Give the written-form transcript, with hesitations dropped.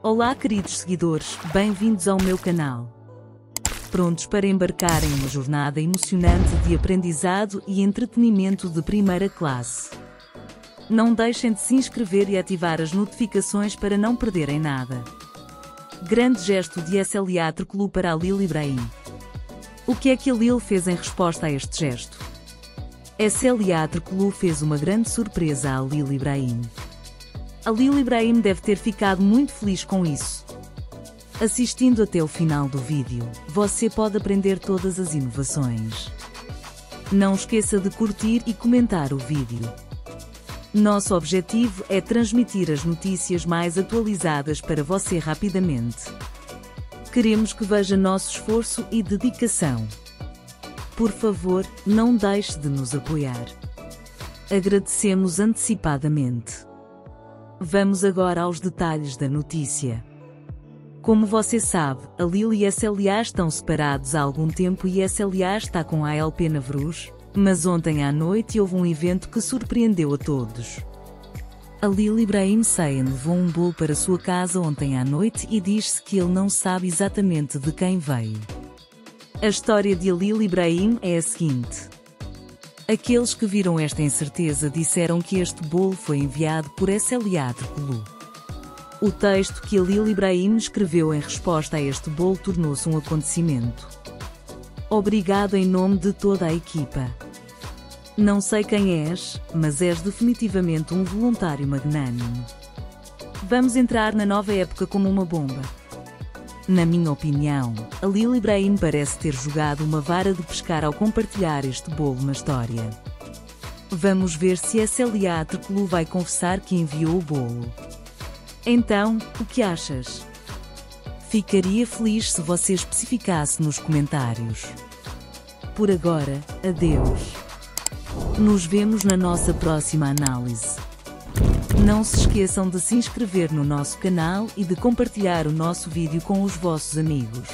Olá queridos seguidores, bem-vindos ao meu canal. Prontos para embarcar em uma jornada emocionante de aprendizado e entretenimento de primeira classe? Não deixem de se inscrever e ativar as notificações para não perderem nada. Grande gesto de Sıla Türkoğlu para Halil İbrahim. O que é que Halil fez em resposta a este gesto? Sıla Türkoğlu fez uma grande surpresa a Halil İbrahim. Halil İbrahim deve ter ficado muito feliz com isso. Assistindo até o final do vídeo, você pode aprender todas as inovações. Não esqueça de curtir e comentar o vídeo. Nosso objetivo é transmitir as notícias mais atualizadas para você rapidamente. Queremos que veja nosso esforço e dedicação. Por favor, não deixe de nos apoiar. Agradecemos antecipadamente. Vamos agora aos detalhes da notícia. Como você sabe, Halil e Sıla estão separados há algum tempo e Sıla está com a Alp Navruz, mas ontem à noite houve um evento que surpreendeu a todos. Halil İbrahim Ceyhan levou um bolo para sua casa ontem à noite e diz-se que ele não sabe exatamente de quem veio. A história de Halil İbrahim é a seguinte. Aqueles que viram esta incerteza disseram que este bolo foi enviado por Sıla Türkoğlu. O texto que Halil İbrahim escreveu em resposta a este bolo tornou-se um acontecimento. Obrigado em nome de toda a equipa. Não sei quem és, mas és definitivamente um voluntário magnânimo. Vamos entrar na nova época como uma bomba. Na minha opinião, Halil İbrahim parece ter jogado uma vara de pescar ao compartilhar este bolo na história. Vamos ver se Sıla Türkoğlu vai confessar que enviou o bolo. Então, o que achas? Ficaria feliz se você especificasse nos comentários. Por agora, adeus. Nos vemos na nossa próxima análise. Não se esqueçam de se inscrever no nosso canal e de compartilhar o nosso vídeo com os vossos amigos.